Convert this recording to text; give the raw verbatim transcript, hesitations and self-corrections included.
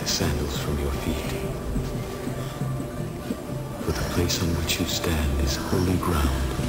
the sandals from your feet. For the place on which you stand is holy ground.